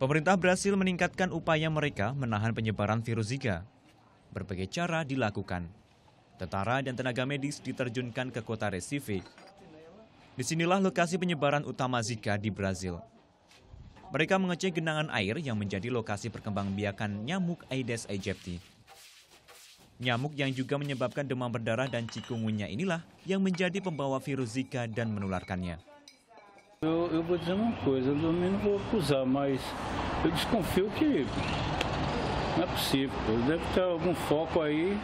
Pemerintah Brasil meningkatkan upaya mereka menahan penyebaran virus Zika. Berbagai cara dilakukan. Tentara dan tenaga medis diterjunkan ke kota Recife. Disinilah lokasi penyebaran utama Zika di Brasil. Mereka mengecek genangan air yang menjadi lokasi perkembangbiakan nyamuk Aedes aegypti. Nyamuk yang juga menyebabkan demam berdarah dan cikungunya inilah yang menjadi pembawa virus Zika dan menularkannya. Eu vou dizer uma coisa, eu não vou acusar, mas eu desconfio que não é possível. Deve ter algum foco aí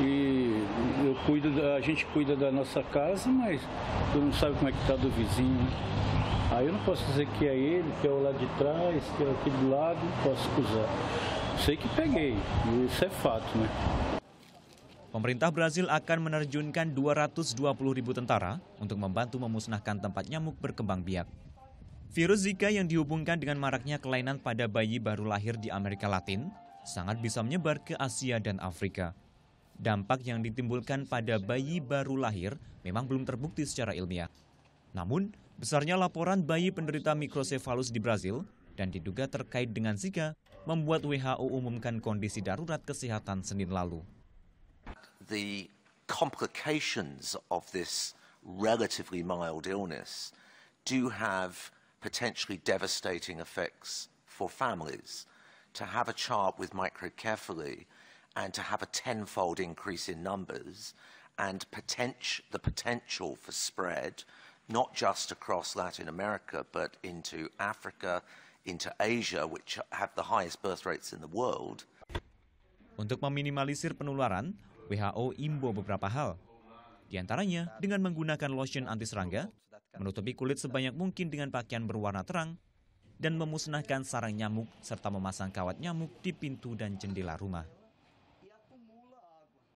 e a gente cuida da nossa casa, mas eu não sabe como é que está do vizinho. Aí eu não posso dizer que é ele, que é o lado de trás, que é aqui do lado, não posso acusar. Sei que peguei, isso é fato, né? Pemerintah Brasil akan menerjunkan 220.000 tentara untuk membantu memusnahkan tempat nyamuk berkembang biak. Virus Zika yang dihubungkan dengan maraknya kelainan pada bayi baru lahir di Amerika Latin sangat bisa menyebar ke Asia dan Afrika. Dampak yang ditimbulkan pada bayi baru lahir memang belum terbukti secara ilmiah. Namun, besarnya laporan bayi penderita mikrosefalus di Brasil dan diduga terkait dengan Zika membuat WHO umumkan kondisi darurat kesehatan Senin lalu. The complications of this relatively mild illness do have potentially devastating effects for families. To have a child with microcephaly and to have a 10-fold increase in numbers and the potential for spread, not just across Latin America, but into Africa, into Asia, which have the highest birth rates in the world. Untuk meminimalisir penularan, WHO imbau beberapa hal, di antaranya dengan menggunakan lotion anti serangga, menutupi kulit sebanyak mungkin dengan pakaian berwarna terang, dan memusnahkan sarang nyamuk serta memasang kawat nyamuk di pintu dan jendela rumah.